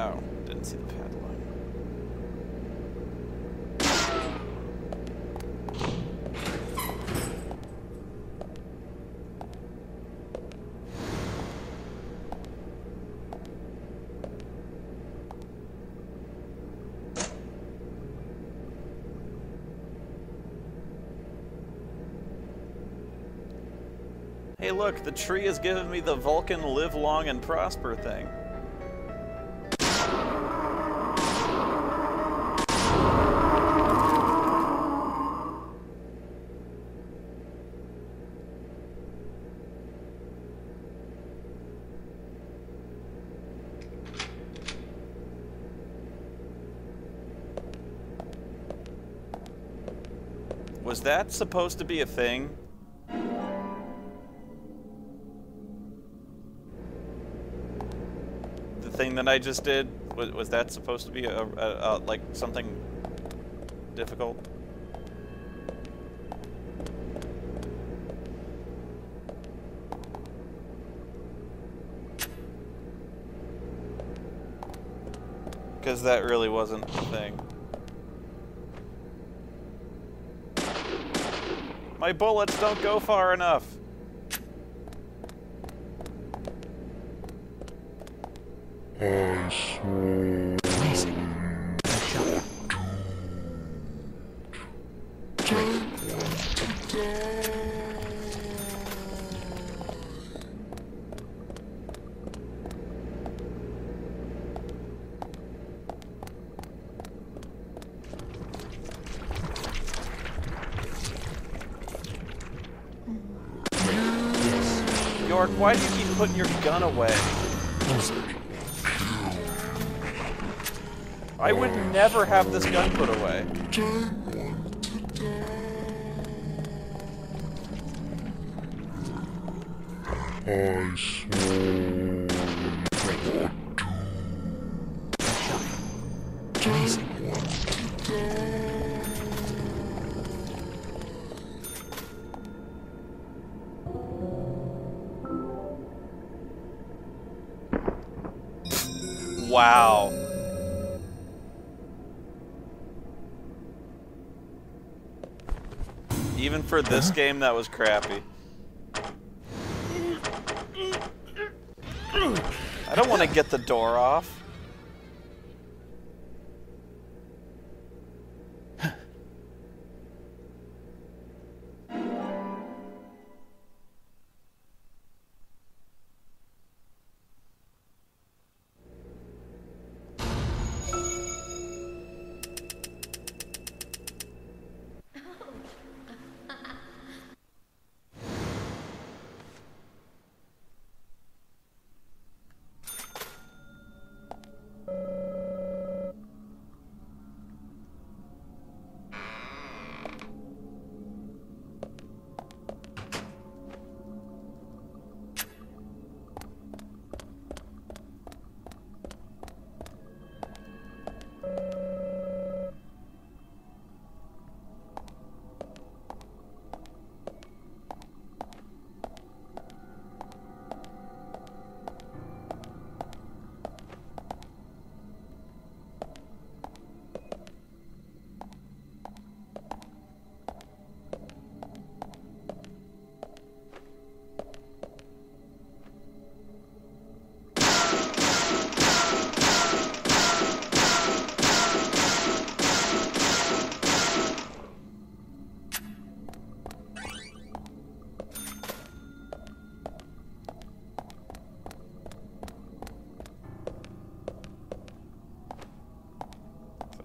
Oh, didn't see the padlock. Hey look, the tree has given me the Vulcan live long and prosper thing. Was that supposed to be a thing? Thing that I just did, was that supposed to be a like something difficult? Because that really wasn't a thing. My bullets don't go far enough. I swear. Amazing. York, why do you keep putting your gun away? I would never have this gun put away. I swear. Wow. Even for this game, that was crappy. I don't want to get the door off.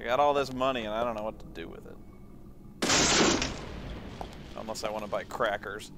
I got all this money and I don't know what to do with it. Unless I want to buy crackers.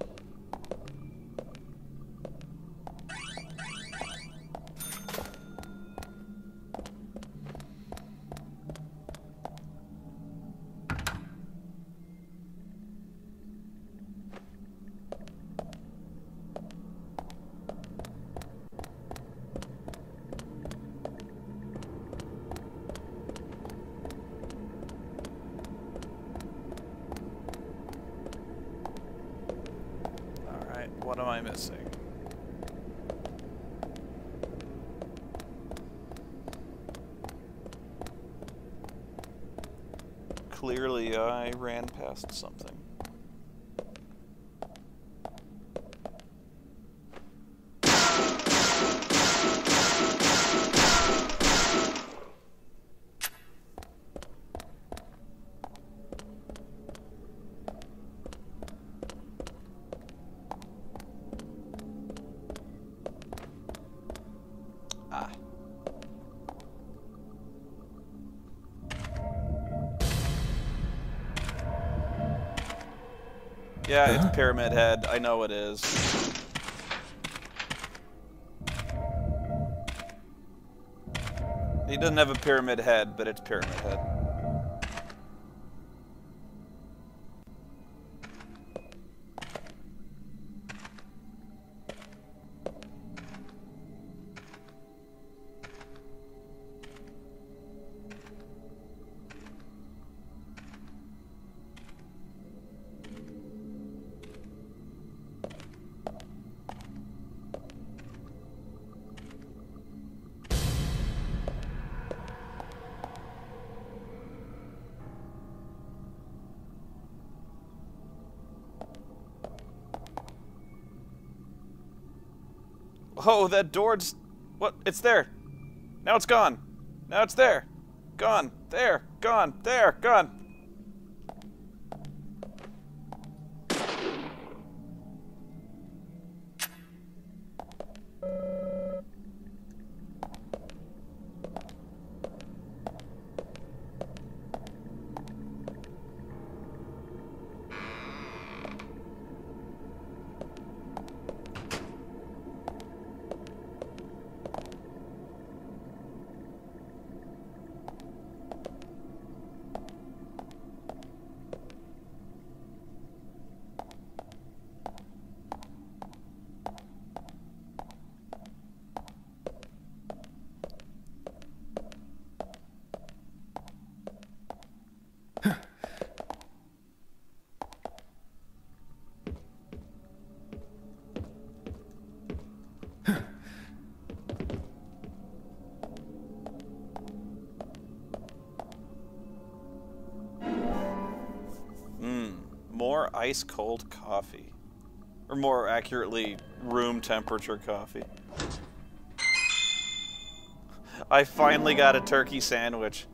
What am I missing? Clearly I ran past something. Yeah, huh? It's Pyramid Head. I know it is. He doesn't have a pyramid head, but it's Pyramid Head. Oh, that door's... What? It's there. Now it's gone. Now it's there. Gone. There. Gone. There. Gone. More ice-cold coffee. Or more accurately, room-temperature coffee. I finally got a turkey sandwich.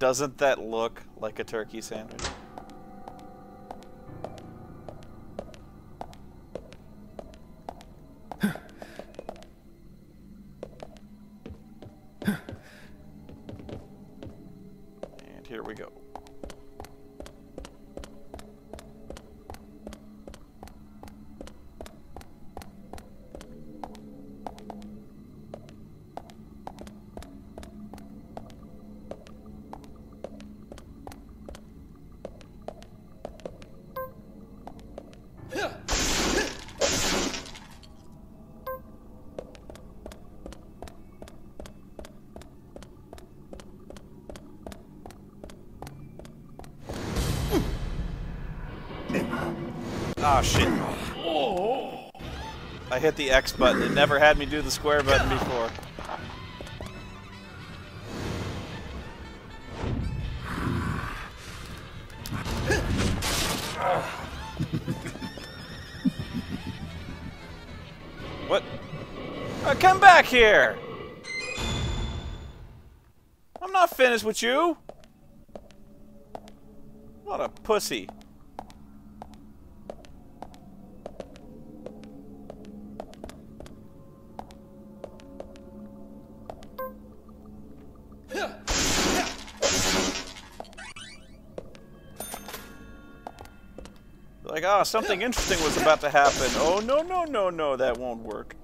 Doesn't that look like a turkey sandwich? And here we go. Ah, shit. I hit the X button. It never had me do the square button before. What? Oh, come back here! I'm not finished with you! What a pussy. Like, ah, something interesting was about to happen. Oh, no, no, no, no, that won't work.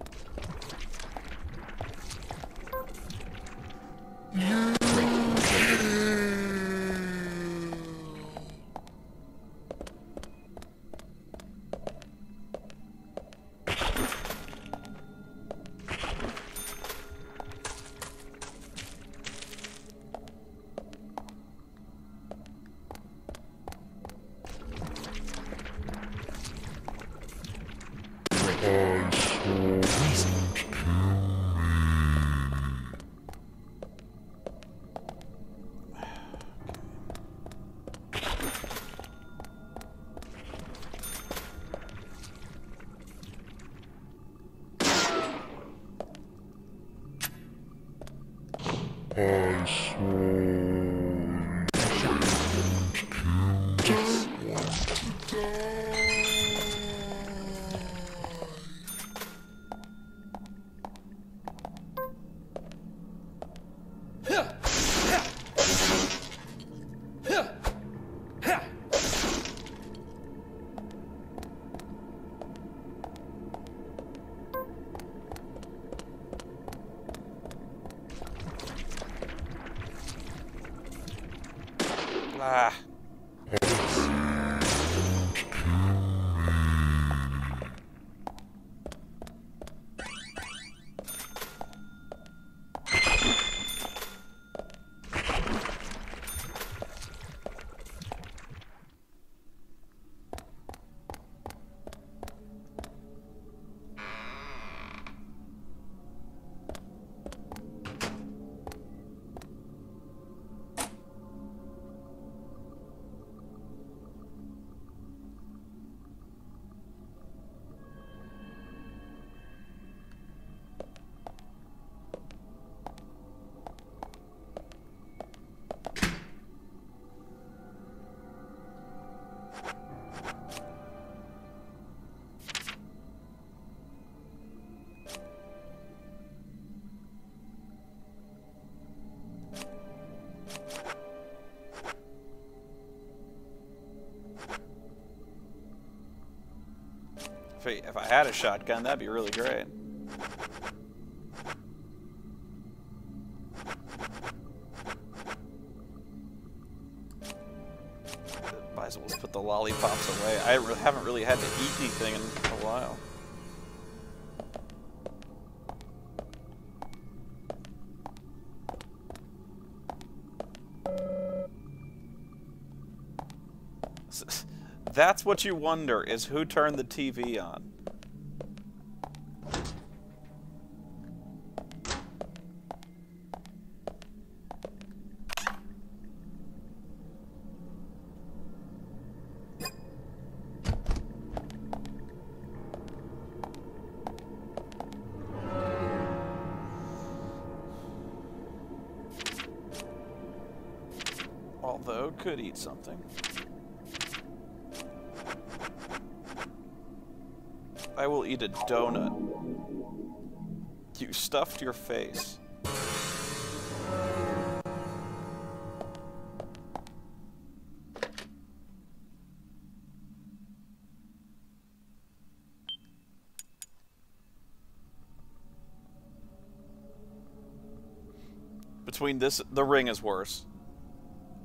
I saw you. If I had a shotgun, that'd be really great. Might as well just put the lollipops away. I haven't really had to eat anything in a while. That's what you wonder, is who turned the TV on. Although, could eat something. I will eat a donut. You stuffed your face. Between this, the ring is worse.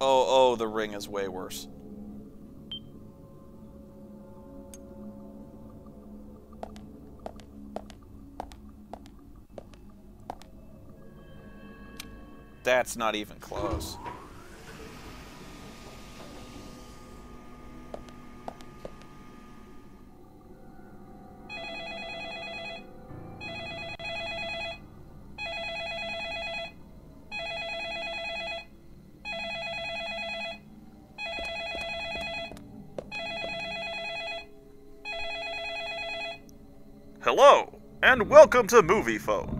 Oh, the ring is way worse. That's not even close. Hello, and welcome to Movie Phone.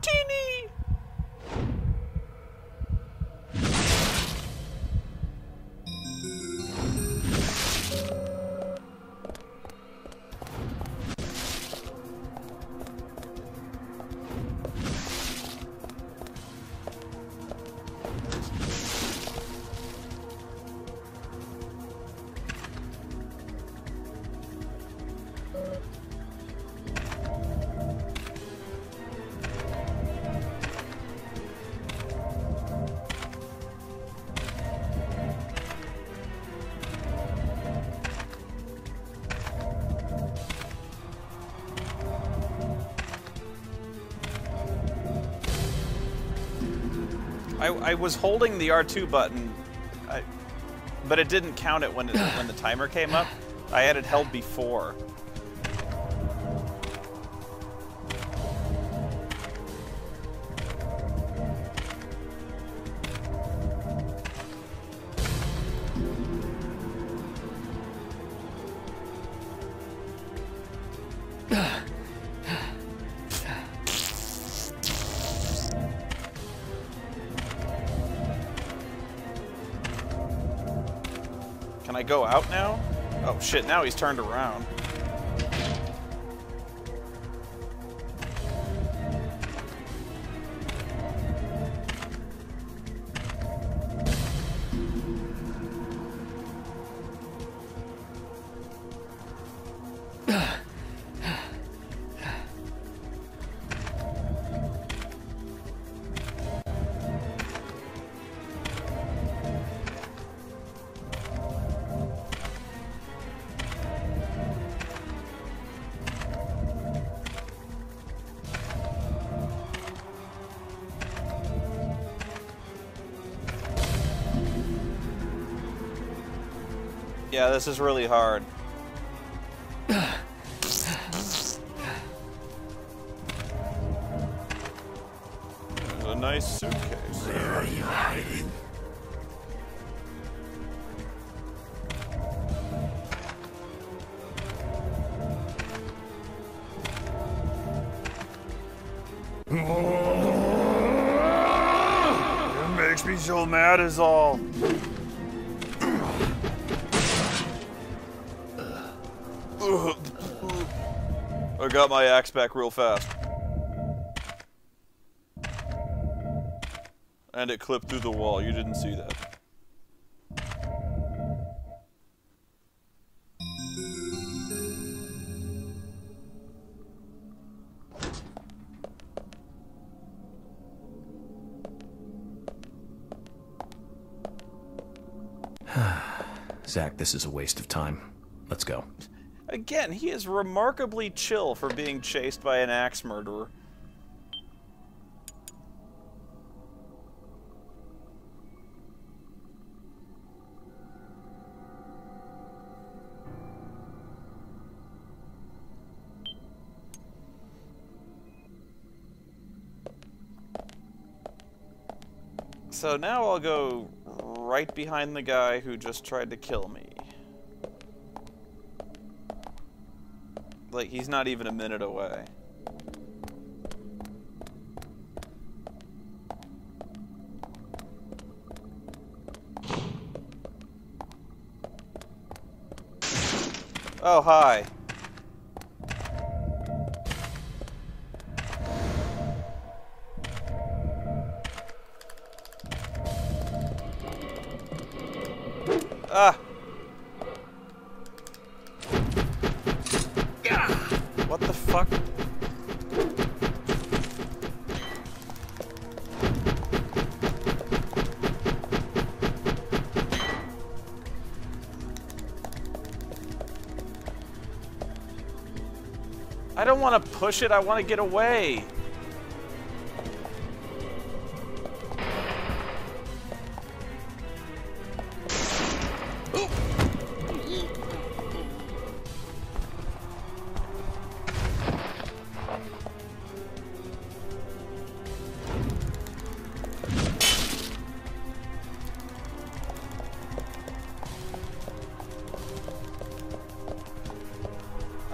Teeny. I was holding the R2 button, but it didn't count it when the timer came up. I had it held before. Go out now? Oh shit, now he's turned around. Yeah, this is really hard. There's a nice suitcase. Where are you hiding? It makes me so mad is all. I got my axe back real fast. And it clipped through the wall. You didn't see that. Zach, this is a waste of time. Let's go. Again, he is remarkably chill for being chased by an axe murderer. So now I'll go right behind the guy who just tried to kill me. Like, he's not even a minute away. Oh, hi. Ah! I don't want to push it, I want to get away.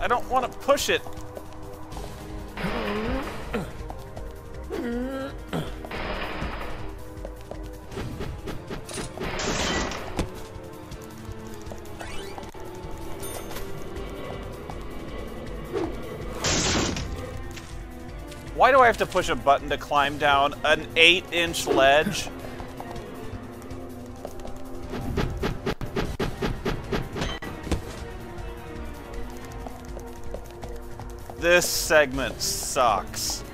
I don't want to push it. Why do I have to push a button to climb down an 8-inch ledge? This segment sucks.